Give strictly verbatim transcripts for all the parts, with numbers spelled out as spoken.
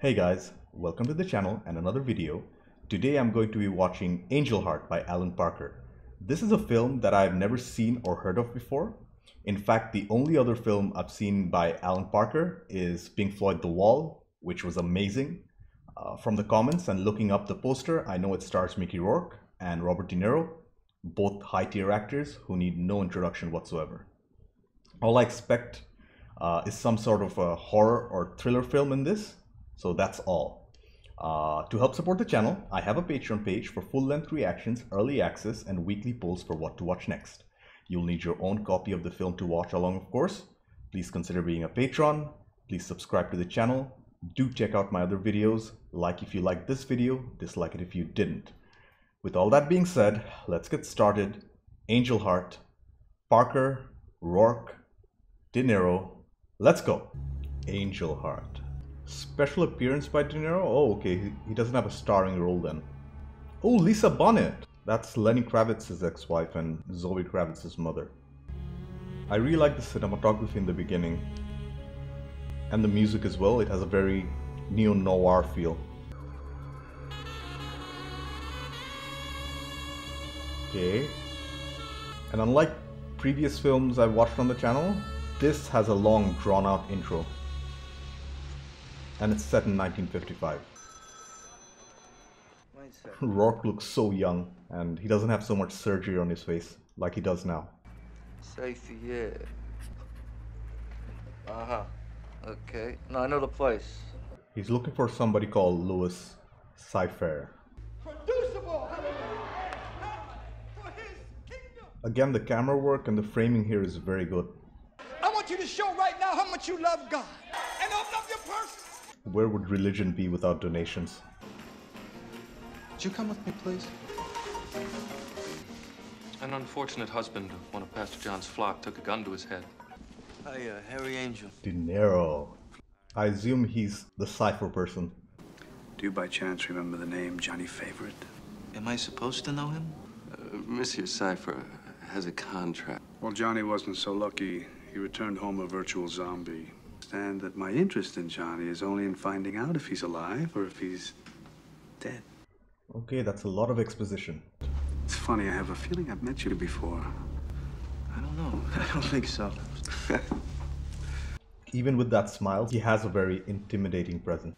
Hey guys, welcome to the channel and another video. Today I'm going to be watching Angel Heart by Alan Parker. This is a film that I've never seen or heard of before. In fact, the only other film I've seen by Alan Parker is Pink Floyd the Wall, which was amazing. Uh, from the comments and looking up the poster, I know it stars Mickey Rourke and Robert De Niro, both high-tier actors who need no introduction whatsoever. All I expect uh, is some sort of a horror or thriller film in this. So that's all. Uh, to help support the channel, I have a Patreon page for full-length reactions, early access, and weekly polls for what to watch next. You'll need your own copy of the film to watch along, of course. Please consider being a patron. Please subscribe to the channel. Do check out my other videos. Like if you liked this video, dislike it if you didn't. With all that being said, let's get started. Angel Heart, Parker, Rourke, De Niro. Let's go. Angel Heart. Special appearance by De Niro? Oh, okay. He doesn't have a starring role then. Oh, Lisa Bonet! That's Lenny Kravitz's ex-wife and Zoe Kravitz's mother. I really like the cinematography in the beginning. And the music as well. It has a very neo-noir feel. Okay. And unlike previous films I've watched on the channel, this has a long, drawn-out intro. And it's set in nineteen fifty-five. Rourke looks so young, and he doesn't have so much surgery on his face like he does now. Safety, yeah. Uh huh. Okay. No, I know the place. He's looking for somebody called Louis Cyphre. Producible. For his kingdom. Again, the camera work and the framing here is very good. I want you to show right now how much you love God. And open up your purse. Where would religion be without donations? Would you come with me, please? An unfortunate husband of one of Pastor John's flock took a gun to his head. Hey, uh, Harry Angel. De Niro. I assume he's the Cypher person. Do you by chance remember the name Johnny Favorite? Am I supposed to know him? Uh, Monsieur Cypher has a contract. Well, Johnny wasn't so lucky. He returned home a virtual zombie. And that my interest in Johnny is only in finding out if he's alive or if he's dead. Okay, that's a lot of exposition. It's funny, I have a feeling I've met you before. I don't know. I don't think so. Even with that smile, he has a very intimidating presence.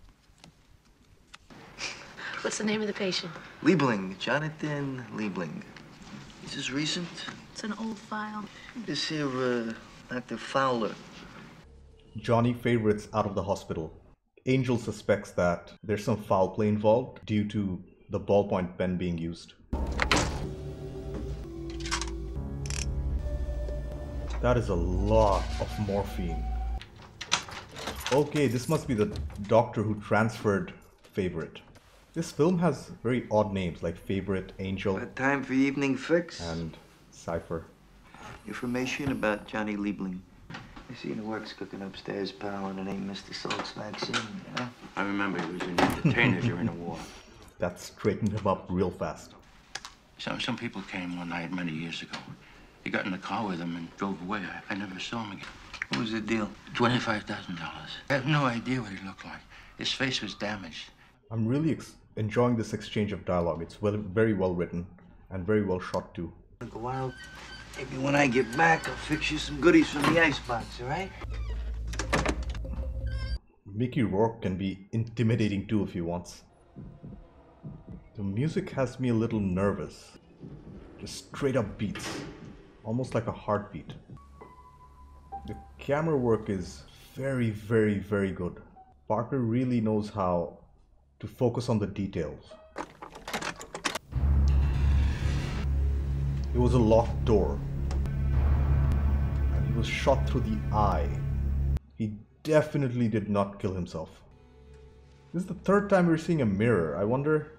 What's the name of the patient? Liebling. Jonathan Liebling. Is this recent? It's an old file. This here, uh, Doctor Fowler. Johnny Favorite's out of the hospital. Angel suspects that there's some foul play involved due to the ballpoint pen being used. That is a lot of morphine. Okay, this must be the doctor who transferred Favorite. This film has very odd names like Favorite, Angel. A time for evening fix. And Cypher. Information about Johnny Liebling. I see the work's cooking upstairs, pal, and it ain't Mister Salt's vaccine, you know? I remember he was in the detainer during the war. That straightened him up real fast. Some, some people came one night many years ago. He got in the car with them and drove away. I, I never saw him again. What was the deal? twenty-five thousand dollars. I have no idea what he looked like. His face was damaged. I'm really ex enjoying this exchange of dialogue. It's well, very well written and very well shot, too. Look a while. Maybe when I get back, I'll fix you some goodies from the icebox, all right? Mickey Rourke can be intimidating too if he wants. The music has me a little nervous. Just straight up beats. Almost like a heartbeat. The camera work is very, very, very good. Parker really knows how to focus on the details. It was a locked door. And he was shot through the eye. He definitely did not kill himself. This is the third time we're seeing a mirror. I wonder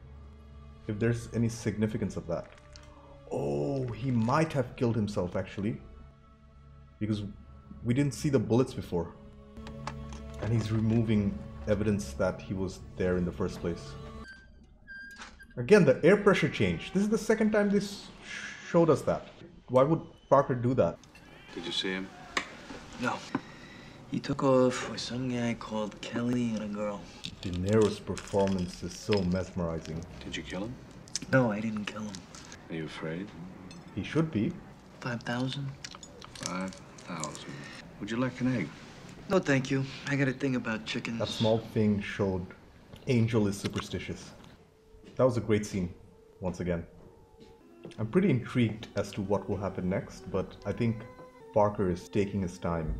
if there's any significance of that. Oh, he might have killed himself actually. Because we didn't see the bullets before. And he's removing evidence that he was there in the first place. Again, the air pressure change. This is the second time this showed us that. Why would Parker do that? Did you see him? No. He took off with some guy called Kelly and a girl. De Niro's performance is so mesmerizing. Did you kill him? No, I didn't kill him. Are you afraid? He should be. Five thousand? Five thousand. Would you like an egg? No, thank you. I got a thing about chickens. That small thing showed Angel is superstitious. That was a great scene, once again. I'm pretty intrigued as to what will happen next, but I think Parker is taking his time.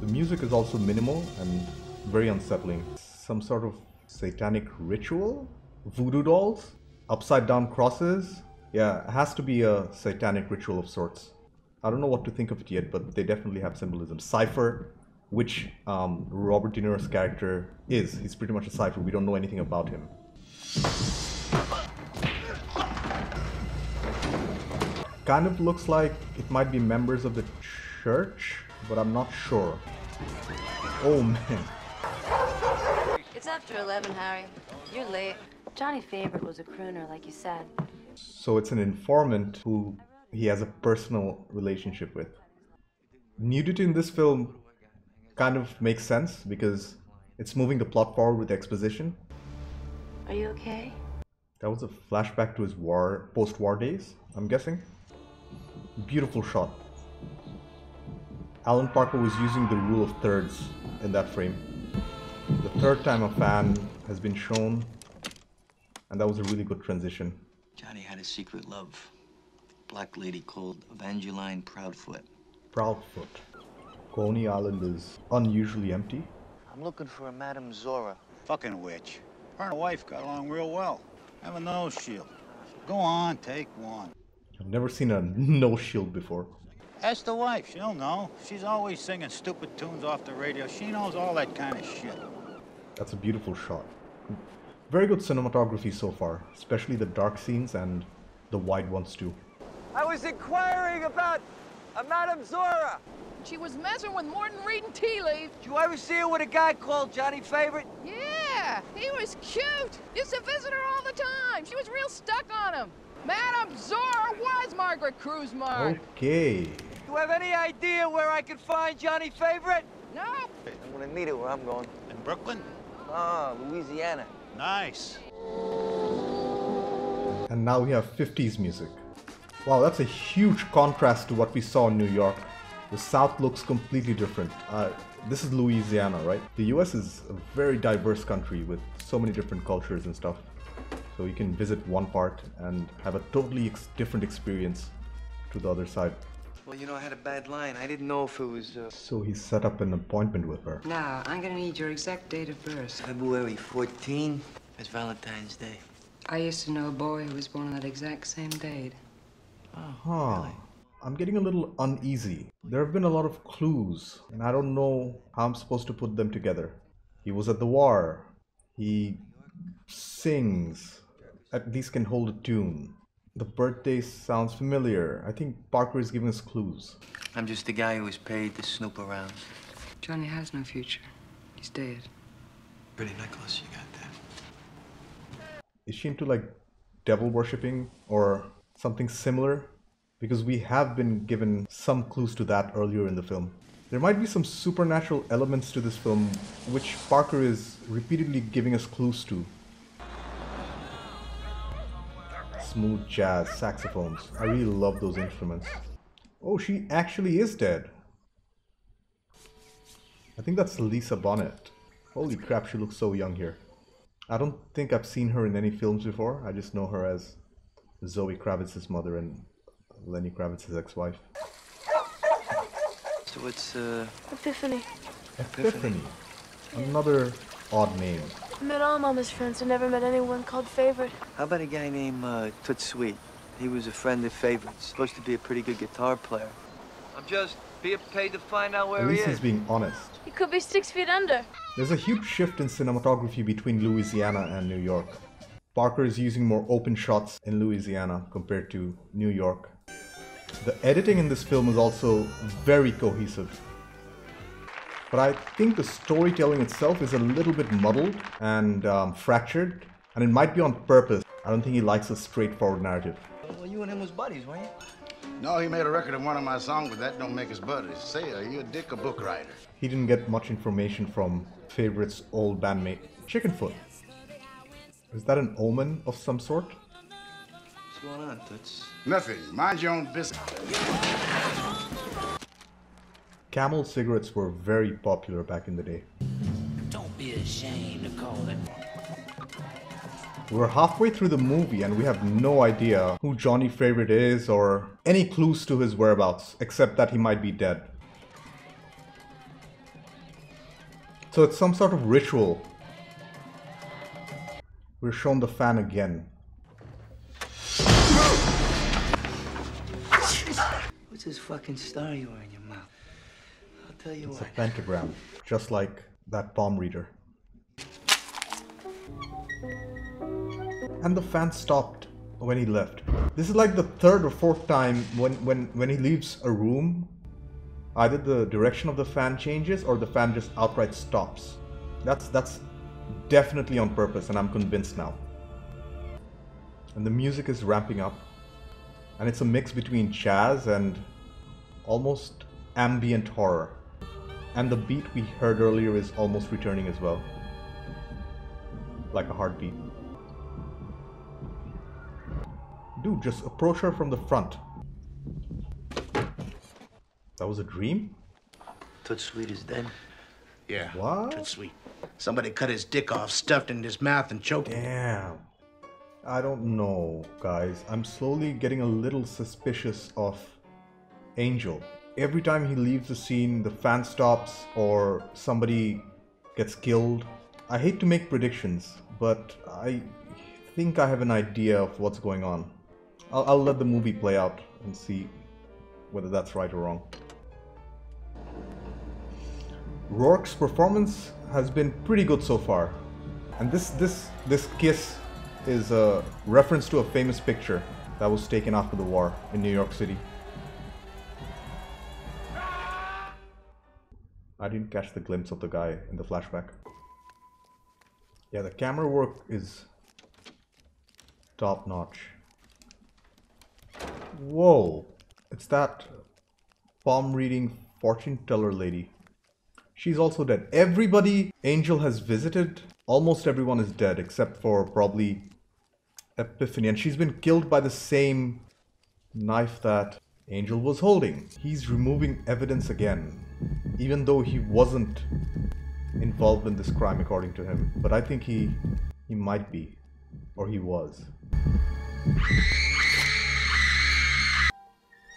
The music is also minimal and very unsettling. Some sort of satanic ritual? Voodoo dolls? Upside down crosses? Yeah, it has to be a satanic ritual of sorts. I don't know what to think of it yet, but they definitely have symbolism. Cypher, which um, Robert De Niro's character is. He's pretty much a cypher. We don't know anything about him. Kind of looks like it might be members of the church, but I'm not sure. Oh man. It's after eleven, Harry. You're late. Johnny Favorite was a crooner, like you said. So it's an informant who he has a personal relationship with. Nudity in this film kind of makes sense because it's moving the plot forward with exposition. Are you okay? That was a flashback to his war, post-war days, I'm guessing. Beautiful shot. Alan Parker was using the rule of thirds in that frame. The third time a fan has been shown, and that was a really good transition. Johnny had a secret love. Black lady called Evangeline Proudfoot. Proudfoot. Coney Island is unusually empty. I'm looking for a Madame Zora. Fucking witch. Her and her wife got along real well. I have a nose shield. Go on, take one. I've never seen a nose shield before. Ask the wife, she'll know. She's always singing stupid tunes off the radio. She knows all that kind of shit. That's a beautiful shot. Very good cinematography so far, especially the dark scenes and the wide ones too. I was inquiring about a Madame Zora. She was messing with Morton Reed and Tea Leaf. Did you ever see her with a guy called Johnny Favorite? Yeah, he was cute. Used to visit her all the time. She was real stuck on him. Madame Zora was Margaret Krusemark. Okay. Do you have any idea where I could find Johnny Favorite? No. I'm gonna meet her where I'm going. In Brooklyn? Ah, Louisiana. Nice. And now we have fifties music. Wow, that's a huge contrast to what we saw in New York. The South looks completely different. Uh, this is Louisiana, right? The U S is a very diverse country with so many different cultures and stuff. So you can visit one part and have a totally ex different experience to the other side. Well, you know, I had a bad line. I didn't know if it was... Uh... So he set up an appointment with her. Now, I'm gonna need your exact date of birth. February fourteenth. It's Valentine's Day. I used to know a boy who was born on that exact same date. Uh-huh. Really? I'm getting a little uneasy. There have been a lot of clues, and I don't know how I'm supposed to put them together. He was at the war. He sings. At least can hold a tune. The birthday sounds familiar. I think Parker is giving us clues. I'm just the guy who was paid to snoop around. Johnny has no future. He's dead. Pretty necklace you got there. Is she into, like, devil worshipping or something similar? Because we have been given some clues to that earlier in the film. There might be some supernatural elements to this film, which Parker is repeatedly giving us clues to. Smooth jazz, saxophones. I really love those instruments. Oh, she actually is dead. I think that's Lisa Bonet. Holy crap, she looks so young here. I don't think I've seen her in any films before. I just know her as Zoe Kravitz's mother and Lenny Kravitz's ex-wife. So it's uh... Epiphany. Epiphany. Another odd name. I met all Mama's friends and never met anyone called Favorite. How about a guy named uh, Toots Sweet? He was a friend of Favorite's. Supposed to be a pretty good guitar player. I'm just being paid to find out where he is. At least he's being honest. He could be six feet under. There's a huge shift in cinematography between Louisiana and New York. Parker is using more open shots in Louisiana compared to New York. The editing in this film is also very cohesive. But I think the storytelling itself is a little bit muddled and um, fractured. And it might be on purpose. I don't think he likes a straightforward narrative. Well, you and him was buddies, weren't you? No, he made a record of one of my songs, but that don't make us buddies. Say, are you a dick or book writer? He didn't get much information from Favorite's old bandmate, Chickenfoot. Is that an omen of some sort? What's going on, Toots? Nothing. Mind your own business. Camel cigarettes were very popular back in the day. Don't be ashamed to call it. We're halfway through the movie and we have no idea who Johnny Favorite is or any clues to his whereabouts, except that he might be dead. So it's some sort of ritual. We're shown the fan again. What's this fucking star you are in your mouth? I'll tell you what. It's a pentagram, just like that palm reader. And the fan stopped when he left. This is like the third or fourth time when, when, when he leaves a room, either the direction of the fan changes or the fan just outright stops. That's, that's definitely on purpose, and I'm convinced now. And the music is ramping up, and it's a mix between jazz and almost ambient horror. And the beat we heard earlier is almost returning as well, like a heartbeat. Dude, just approach her from the front. That was a dream? Toots Sweet is dead. Yeah. What? Toots Sweet. Somebody cut his dick off, stuffed in his mouth, and choked him. Damn. I don't know, guys. I'm slowly getting a little suspicious of Angel. Every time he leaves the scene, the fan stops or somebody gets killed. I hate to make predictions, but I think I have an idea of what's going on. I'll, I'll let the movie play out and see whether that's right or wrong. Rourke's performance has been pretty good so far, and this this this kiss is a reference to a famous picture that was taken after the war in New York City. I didn't catch the glimpse of the guy in the flashback. Yeah, the camera work is top notch. Whoa, it's that palm reading fortune teller lady. She's also dead. Everybody Angel has visited, almost everyone is dead except for probably Epiphany, and she's been killed by the same knife that Angel was holding. He's removing evidence again, even though he wasn't involved in this crime according to him, but I think he he might be, or he was.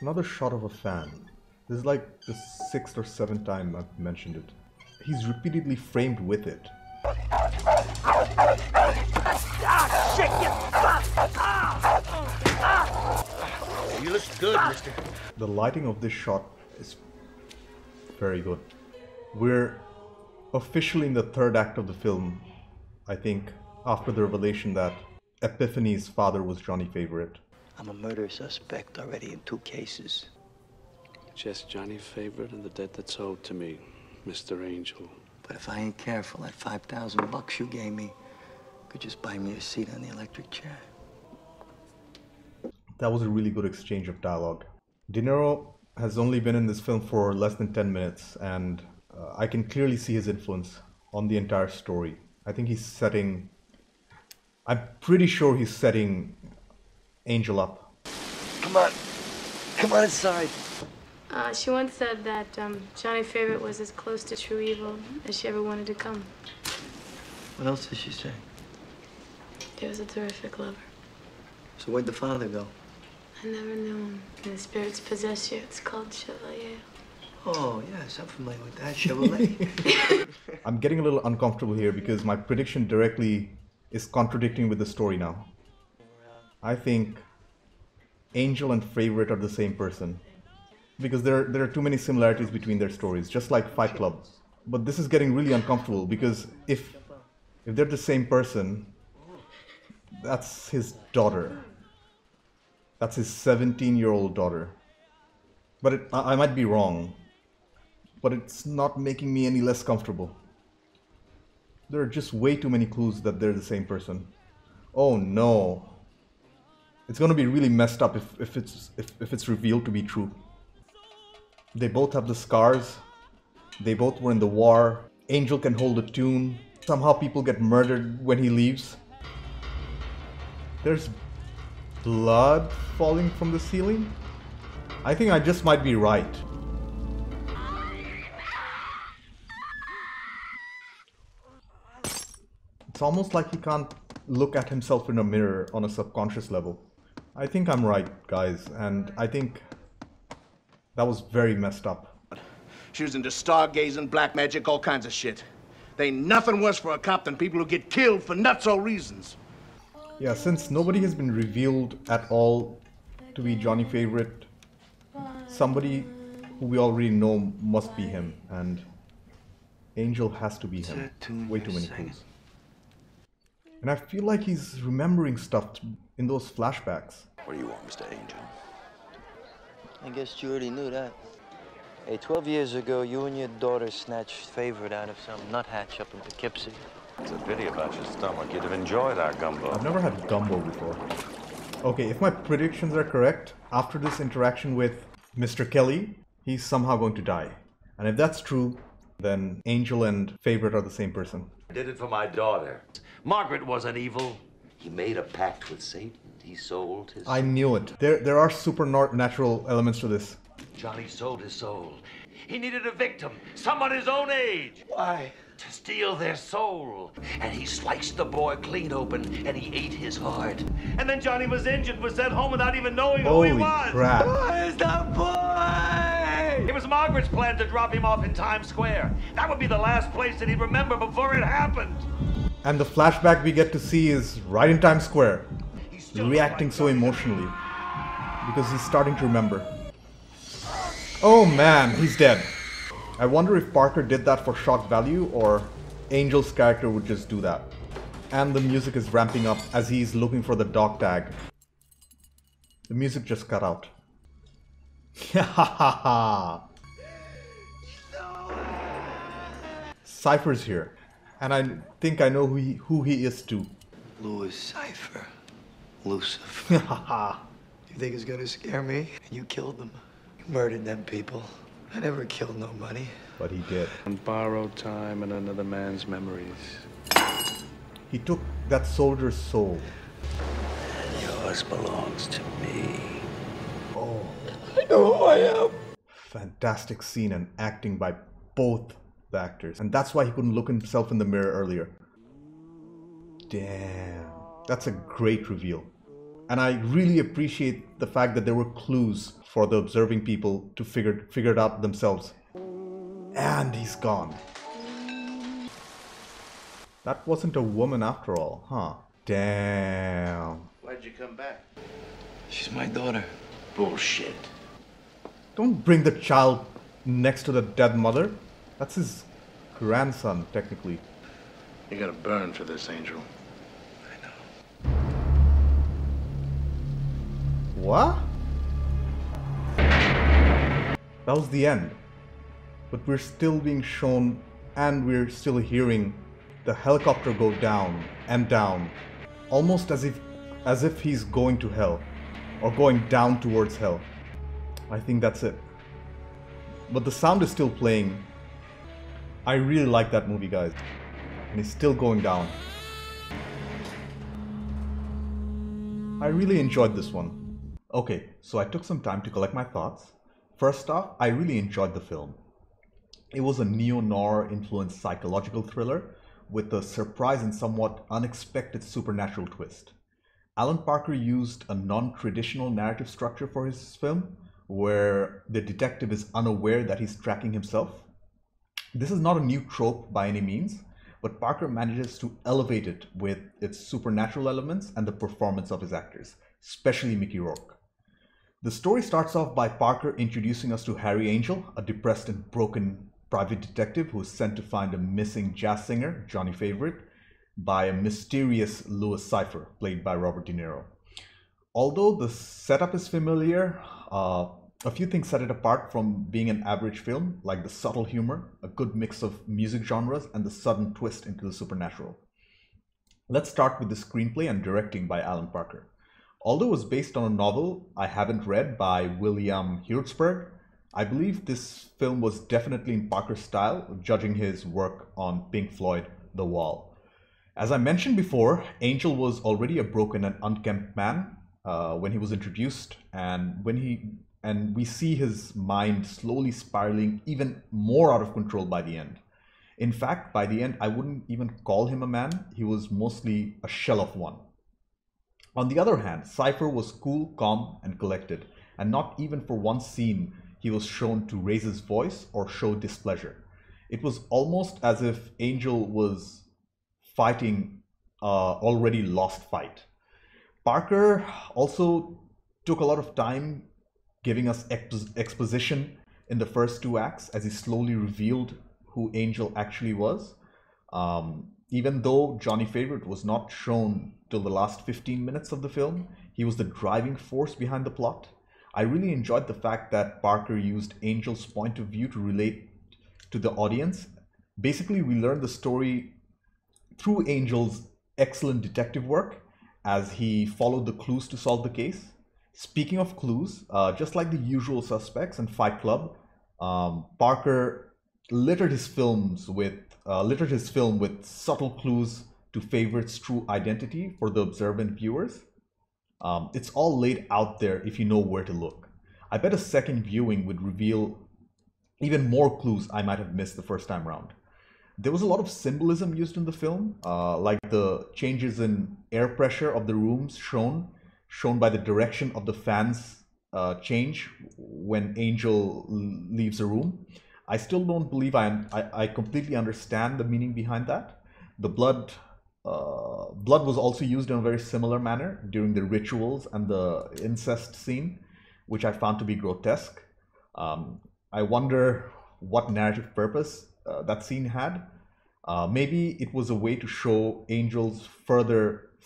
Another shot of a fan. This is like the sixth or seventh time I've mentioned it. He's repeatedly framed with it. You look good, mister. The lighting of this shot is very good. We're officially in the third act of the film, I think, after the revelation that Epiphany's father was Johnny Favorite. I'm a murder suspect already in two cases. Just Johnny Favorite and the debt that's owed to me, Mister Angel. But if I ain't careful, that five thousand bucks you gave me could just buy me a seat on the electric chair. That was a really good exchange of dialogue. De Niro has only been in this film for less than ten minutes, and uh, I can clearly see his influence on the entire story. I think he's setting. I'm pretty sure he's setting Angel up. Come on. Come on inside. Uh, she once said that um, Johnny Favorite was as close to true evil as she ever wanted to come. What else did she say? He was a terrific lover. So where'd the father go? I never knew him. When the spirits possess you, it's called Chevalier. Oh, yes, I'm familiar with that, Chevalier. I'm getting a little uncomfortable here because my prediction directly is contradicting with the story now. I think Angel and Favorite are the same person, because there, there are too many similarities between their stories, just like Fight Club. But this is getting really uncomfortable, because if, if they're the same person, that's his daughter. That's his seventeen-year-old daughter. But it, I, I might be wrong, but it's not making me any less comfortable. There are just way too many clues that they're the same person. Oh no. It's gonna be really messed up if, if it's if, if it's revealed to be true. They both have the scars. They both were in the war. Angel can hold a tune. Somehow people get murdered when he leaves. There's blood falling from the ceiling. I think I just might be right. It's almost like he can't look at himself in a mirror on a subconscious level. I think I'm right, guys, and I think that was very messed up. She was into stargazing, black magic, all kinds of shit. There ain't nothing worse for a cop than people who get killed for nutso reasons. Yeah, since nobody has been revealed at all to be Johnny Favorite, somebody who we already know must be him, and Angel has to be him. Way too many clues. And I feel like he's remembering stuff in those flashbacks. What do you want, Mister Angel? I guess you already knew that. Hey, twelve years ago, you and your daughter snatched Favorite out of some nuthatch up in Poughkeepsie. It's a pity about your stomach. You'd have enjoyed our gumbo. I've never had gumbo before. Okay, if my predictions are correct, after this interaction with Mister Kelly, he's somehow going to die. And if that's true, then Angel and Favorite are the same person. I did it for my daughter. Margaret wasn't evil. He made a pact with Satan. He sold his... I knew it. There, there are supernatural elements to this. Johnny sold his soul. He needed a victim, someone his own age. Why? To steal their soul. And he sliced the boy clean open, and he ate his heart. And then Johnny was injured, was sent home without even knowing Holy who he was. Crap. Where's the boy? It was Margaret's plan to drop him off in Times Square. That would be the last place that he'd remember before it happened. And the flashback we get to see is right in Times Square. Reacting so emotionally. Because he's starting to remember. Oh man, he's dead. I wonder if Parker did that for shock value or Angel's character would just do that. And the music is ramping up as he's looking for the dog tag. The music just cut out. Cypher's here. And I think I know who he, who he is too. Louis Cyphre. Lucifer. You think it's gonna scare me? You killed them. You murdered them people. I never killed nobody. But he did. On borrowed time and another man's memories. He took that soldier's soul. And yours belongs to me. Oh. I know who I am. Fantastic scene and acting by both the actors. And that's why he couldn't look himself in the mirror earlier. Damn. That's a great reveal. And I really appreciate the fact that there were clues for the observing people to figure, figure it out themselves. And he's gone. That wasn't a woman after all, huh? Damn. Why'd you come back? She's my daughter. Bullshit. Don't bring the child next to the dead mother. That's his grandson, technically. You gotta burn for this, Angel. What? That was the end. But we're still being shown and we're still hearing the helicopter go down and down. Almost as if as if he's going to hell. Or going down towards hell. I think that's it. But the sound is still playing. I really like that movie, guys. And it's still going down. I really enjoyed this one. Okay, so I took some time to collect my thoughts. First off, I really enjoyed the film. It was a neo-noir influenced psychological thriller with a surprise and somewhat unexpected supernatural twist. Alan Parker used a non-traditional narrative structure for his film where the detective is unaware that he's tracking himself. This is not a new trope by any means, but Parker manages to elevate it with its supernatural elements and the performance of his actors, especially Mickey Rourke. The story starts off by Parker introducing us to Harry Angel, a depressed and broken private detective who is sent to find a missing jazz singer, Johnny Favorite, by a mysterious Louis Cyphre, played by Robert De Niro. Although the setup is familiar, uh, a few things set it apart from being an average film, like the subtle humor, a good mix of music genres, and the sudden twist into the supernatural. Let's start with the screenplay and directing by Alan Parker. Although it was based on a novel I haven't read by William Hjortsberg, I believe this film was definitely in Parker's style, judging his work on Pink Floyd the Wall. As I mentioned before, Angel was already a broken and unkempt man uh, when he was introduced, and when he and we see his mind slowly spiraling even more out of control by the end. In fact, by the end, I wouldn't even call him a man. He was mostly a shell of one. On the other hand, Cypher was cool, calm, and collected, and not even for one scene he was shown to raise his voice or show displeasure. It was almost as if Angel was fighting an already lost fight. Parker also took a lot of time giving us exp exposition in the first two acts as he slowly revealed who Angel actually was. Um, even though Johnny Favorite was not shown till the last fifteen minutes of the film, he was the driving force behind the plot. I really enjoyed the fact that Parker used Angel's point of view to relate to the audience. Basically, we learned the story through Angel's excellent detective work as he followed the clues to solve the case. Speaking of clues, uh, just like The Usual Suspects and Fight Club, um, Parker littered his films with uh, littered his film with subtle clues to Favorite's true identity for the observant viewers. Um, it's all laid out there if you know where to look. I bet a second viewing would reveal even more clues I might have missed the first time round. There was a lot of symbolism used in the film, uh, like the changes in air pressure of the rooms shown, shown by the direction of the fans uh, change when Angel leaves a room. I still don't believe I, I, I completely understand the meaning behind that. The blood Uh, blood was also used in a very similar manner during the rituals and the incest scene, which I found to be grotesque. Um, I wonder what narrative purpose uh, that scene had. Uh, maybe it was a way to show Angel's further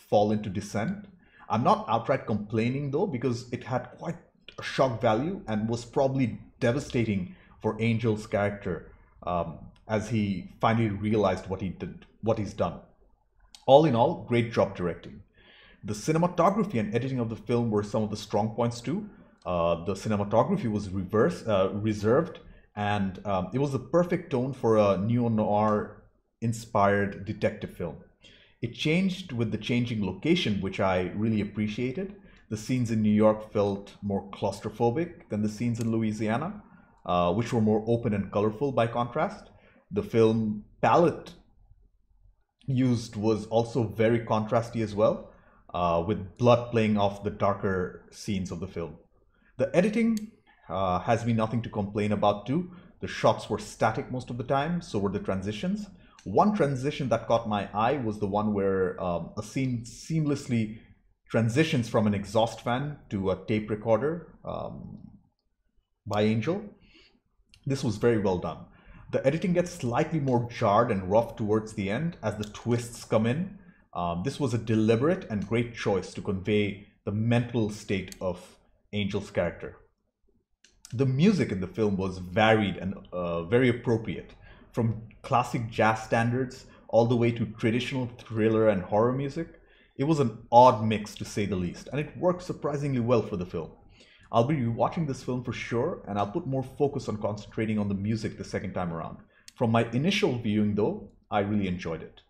fall into descent. I'm not outright complaining though, because it had quite a shock value and was probably devastating for Angel's character um, as he finally realized what he did, what he's done. All in all, great job directing. The cinematography and editing of the film were some of the strong points too. Uh, the cinematography was reverse, uh, reserved, and um, it was the perfect tone for a neo-noir-inspired detective film. It changed with the changing location, which I really appreciated. The scenes in New York felt more claustrophobic than the scenes in Louisiana, uh, which were more open and colorful by contrast. The film palette used was also very contrasty as well, uh, with blood playing off the darker scenes of the film. The editing uh, has been nothing to complain about too. The shots were static most of the time, so were the transitions. One transition that caught my eye was the one where um, a scene seamlessly transitions from an exhaust fan to a tape recorder um, by Angel. This was very well done. The editing gets slightly more jarred and rough towards the end as the twists come in. Um, this was a deliberate and great choice to convey the mental state of Angel's character. The music in the film was varied and uh, very appropriate, from classic jazz standards all the way to traditional thriller and horror music. It was an odd mix, to say the least, and it worked surprisingly well for the film. I'll be rewatching this film for sure, and I'll put more focus on concentrating on the music the second time around. From my initial viewing though, I really enjoyed it.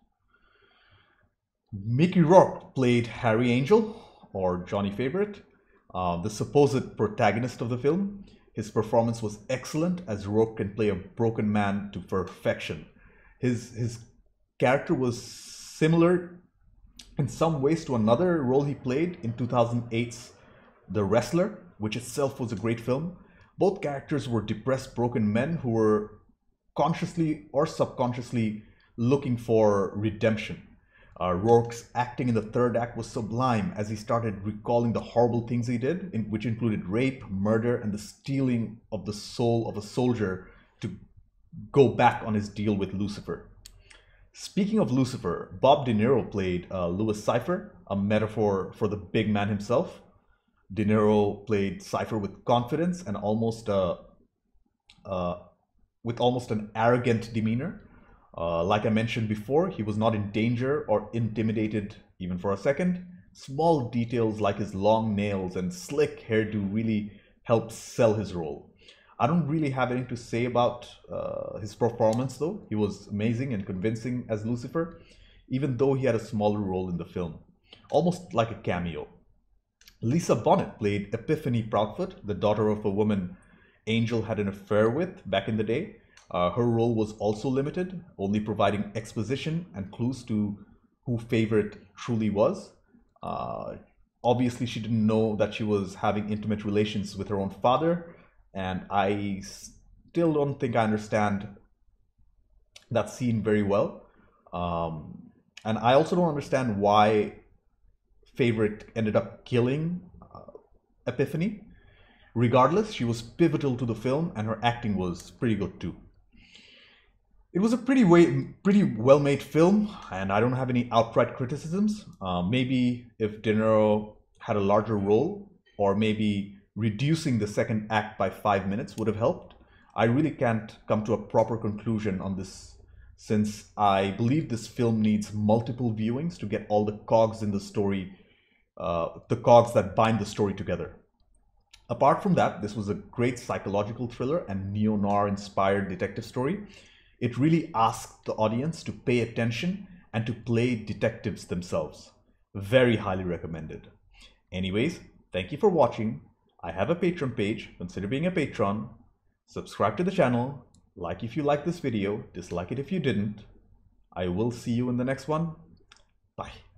Mickey Rourke played Harry Angel, or Johnny Favorite, uh, the supposed protagonist of the film. His performance was excellent, as Rourke can play a broken man to perfection. His, his character was similar in some ways to another role he played in two thousand eight's The Wrestler, which itself was a great film. Both characters were depressed, broken men who were consciously or subconsciously looking for redemption. Uh, Rourke's acting in the third act was sublime as he started recalling the horrible things he did, in, which included rape, murder, and the stealing of the soul of a soldier to go back on his deal with Lucifer. Speaking of Lucifer, Bob De Niro played uh, Louis Cyphre, a metaphor for the big man himself. De Niro played Cypher with confidence and almost uh, uh, with almost an arrogant demeanor. Uh, like I mentioned before, he was not in danger or intimidated even for a second. Small details like his long nails and slick hairdo really helped sell his role. I don't really have anything to say about uh, his performance, though. He was amazing and convincing as Lucifer, even though he had a smaller role in the film, almost like a cameo. Lisa Bonet played Epiphany Proudfoot, the daughter of a woman Angel had an affair with back in the day. Uh, her role was also limited, only providing exposition and clues to who Favorite truly was. Uh, obviously, she didn't know that she was having intimate relations with her own father, and I still don't think I understand that scene very well. Um, and I also don't understand why Favorite ended up killing uh, Epiphany. Regardless, she was pivotal to the film, and her acting was pretty good too. It was a pretty way, pretty well-made film, and I don't have any outright criticisms. Uh, maybe if De Niro had a larger role, or maybe reducing the second act by five minutes would have helped. I really can't come to a proper conclusion on this, since I believe this film needs multiple viewings to get all the cogs in the story, uh, the cogs that bind the story together. Apart from that, this was a great psychological thriller and neo-noir inspired detective story. It really asked the audience to pay attention and to play detectives themselves. Very highly recommended. Anyways, thank you for watching. I have a Patreon page. Consider being a patron. Subscribe to the channel. Like if you like this video. Dislike it if you didn't. I will see you in the next one. Bye.